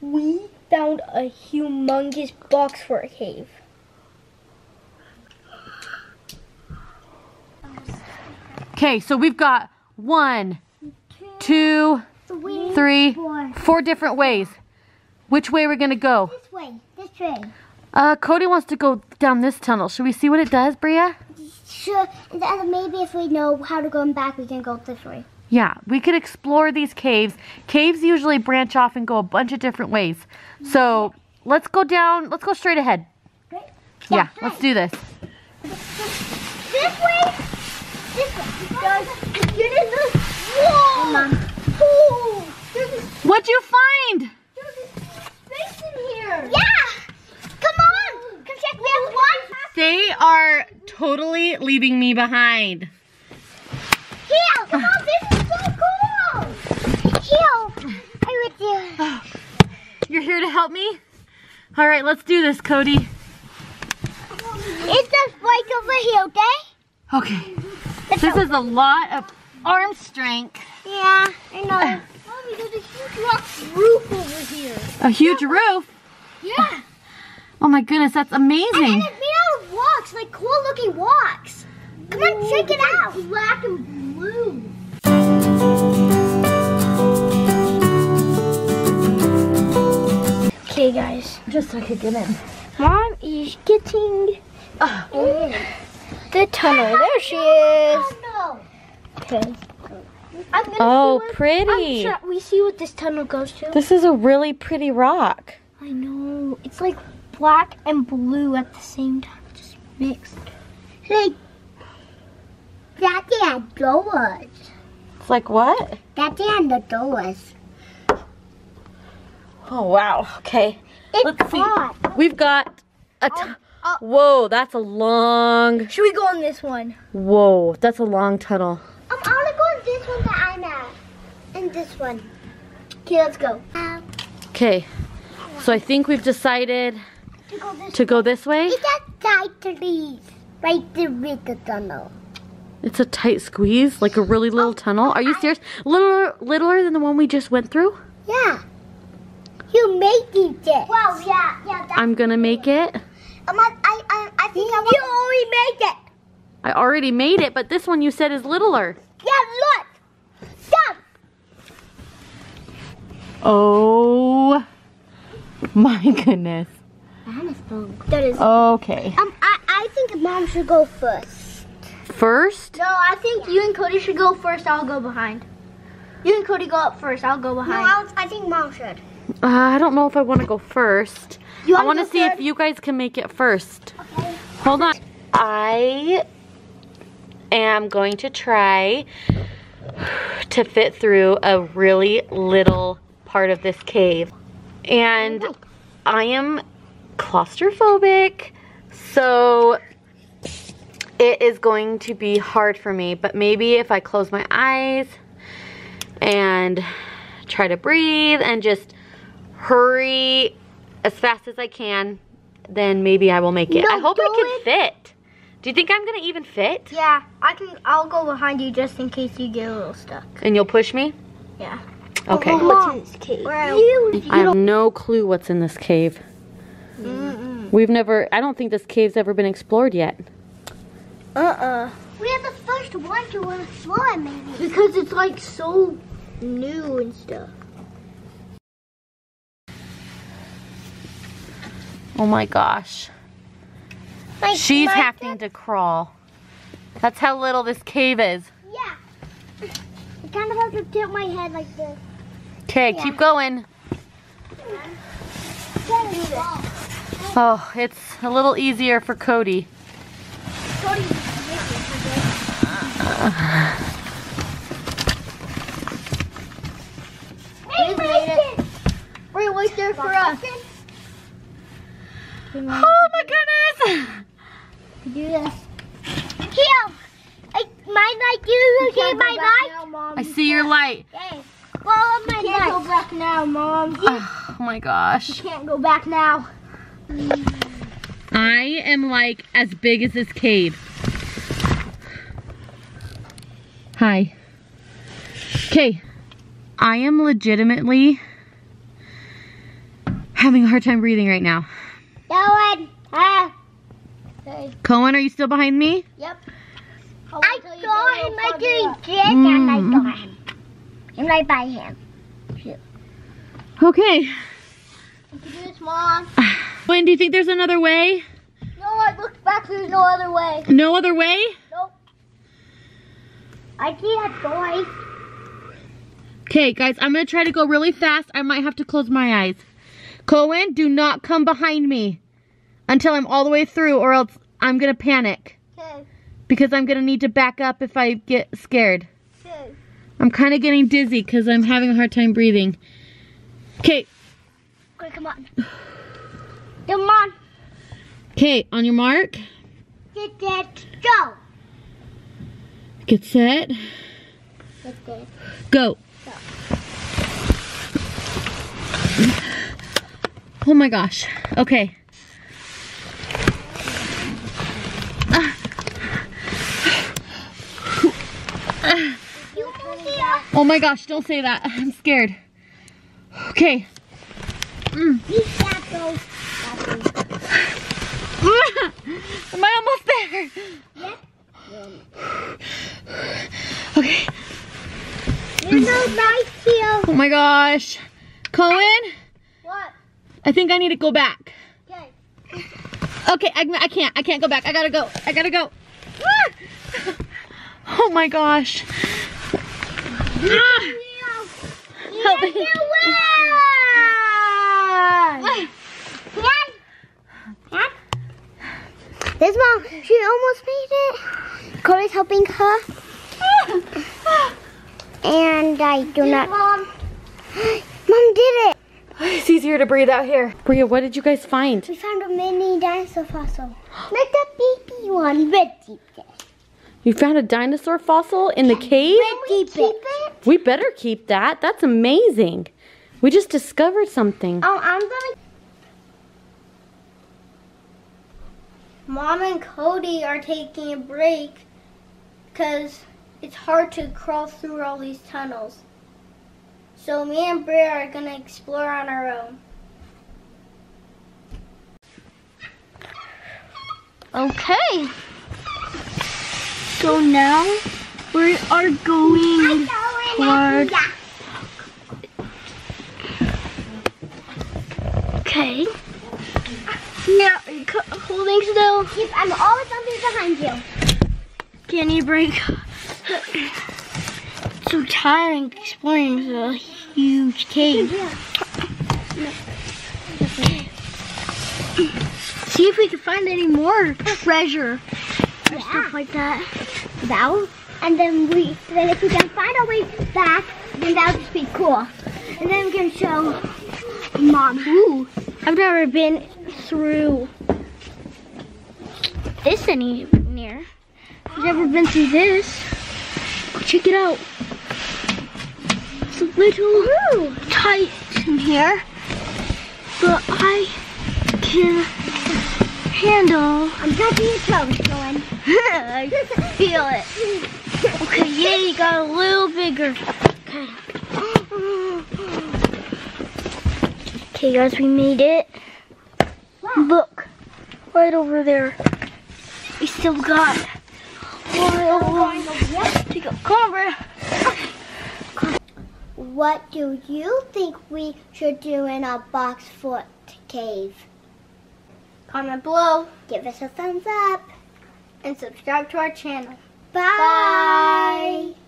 We found a humongous box for a cave. Okay, so we've got 1, 2, 3, 4 different ways. Which way are we gonna go? This way, this way. Cody wants to go down this tunnel. Should we see what it does, Bria? Sure, and maybe if we know how to go back, we can go this way. Yeah, we could explore these caves. Caves usually branch off and go a bunch of different ways. So let's go down, let's go straight ahead. Right? Yeah, let's do this. This way, this way. Guys, you didn't look. Whoa! Oh, what'd you find? Yeah! Come on! Come check, we have one! They are totally leaving me behind. Kale, come on, this is so cool! Kale, I'm with you. Oh, you're here to help me? Alright, let's do this, Cody. It's just right over here, okay? Okay. This is a lot of arm strength. Yeah, I know. Oh, there's a huge rock roof over here. A huge roof? Yeah. Oh my goodness, that's amazing. And it's made out of rocks, like cool looking rocks. Come on, check it out. Black and blue. Okay guys, just so I could get in. Mom is getting in the tunnel. There she is. Oh no. Okay. Oh, pretty. We see what this tunnel goes to. This is a really pretty rock. I know. It's like black and blue at the same time. Just mixed. Like, daddy had doors. It's like what? Daddy had the doors. Oh, wow. Okay. Let's see. We've got a ton. Whoa, that's a long. Should we go on this one? Whoa, that's a long tunnel. This one. Okay, let's go. Okay, so I think we've decided to go this way. It's a tight squeeze right through the tunnel. It's a tight squeeze, like a really little tunnel. Are you serious? Littler than the one we just went through? Yeah. You're making this. Well, yeah. I'm gonna make it. I think you already made it. I already made it, but this one you said is littler. Yeah, look. Oh my goodness. That is okay. I think Mom should go first. First? No, I think you and Cody should go first. I'll go behind. You and Cody go up first. I'll go behind. No, I think Mom should. I don't know if I want to go first. I want to see if you guys can make it first. Okay. Hold on. I am going to try to fit through a really little part of this cave, and I am claustrophobic, so it is going to be hard for me, but maybe if I close my eyes and try to breathe and just hurry as fast as I can, then maybe I will make it. I hope I can fit. Do you think I'm gonna even fit? Yeah, I'll go behind you just in case you get a little stuck. And you'll push me? Yeah. Okay. What's in this cave? I have no clue what's in this cave. We've never, I don't think this cave's ever been explored yet. We are the first one to explore, maybe. Because it's like so new and stuff. Oh my gosh. Like she's having to crawl. That's how little this cave is. Yeah. I kind of have to tilt my head like this. Okay, keep going. Oh, it's a little easier for Cody. We're right there for us. Oh my goodness! Do this. Kale! Mine light, you see my light? Now, Mom. I see your light. Hey, follow my light. You can't go back now, Mom. Oh my gosh. You can't go back now. I am like as big as this cave. Hi. Okay. I am legitimately having a hard time breathing right now. Cohen! Hey. Cohen, are you still behind me? Yep. I saw him, I didn't get him, and I got him. I'm right by him. Shoot. Okay. You can do this, Mom. When do you think there's another way? No, I looked back, there's no other way. No other way? Nope. I can't go. Okay, guys, I'm going to try to go really fast. I might have to close my eyes. Cohen, do not come behind me until I'm all the way through, or else I'm going to panic. Okay. Because I'm going to need to back up if I get scared. Okay. I'm kind of getting dizzy because I'm having a hard time breathing. Okay. Okay, come on. Come on. Okay, on your mark. Get set, go. Get set. Get set. Go. Go. Oh my gosh. Okay. Oh my gosh, don't say that. I'm scared. Okay. Mm. Am I almost there? Yep. Okay. You're so nice here. Oh my gosh. Cohen? What? I think I need to go back. Okay. Okay, I can't go back. I gotta go. Oh my gosh. Help me. There's Mom. She almost made it. Cody's helping her. And I do not. Mom did it. It's easier to breathe out here. Bria, what did you guys find? We found a mini dinosaur fossil. Like a baby one. You found a dinosaur fossil in the cave? Can we keep it? We better keep that. That's amazing. We just discovered something. Oh, I'm gonna. Mom and Cody are taking a break because it's hard to crawl through all these tunnels. So me and Bria are gonna explore on our own. Okay. So now we are going toward. Okay. Now, holding still. I'm always something behind you. Can you break? It's so tiring exploring a huge cave. See if we can find any more treasure. Yeah. Stuff like that. And then if we can find our way back, then that would just be cool. And then we can show Mom. Ooh, I've never been through this anywhere. I've never been through this. Check it out. It's a little tight in here, but I can handle. I'm touching your toes, Cohen. I feel it. Okay, yeah, you got a little bigger. Okay. Okay, guys, we made it. Look, right over there. We still got to go. Come on, Bria. Okay. What do you think we should do in our Boxfoot cave? Comment below, give us a thumbs up, and subscribe to our channel. Bye! Bye.